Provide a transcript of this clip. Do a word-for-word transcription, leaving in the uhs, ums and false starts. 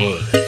wood.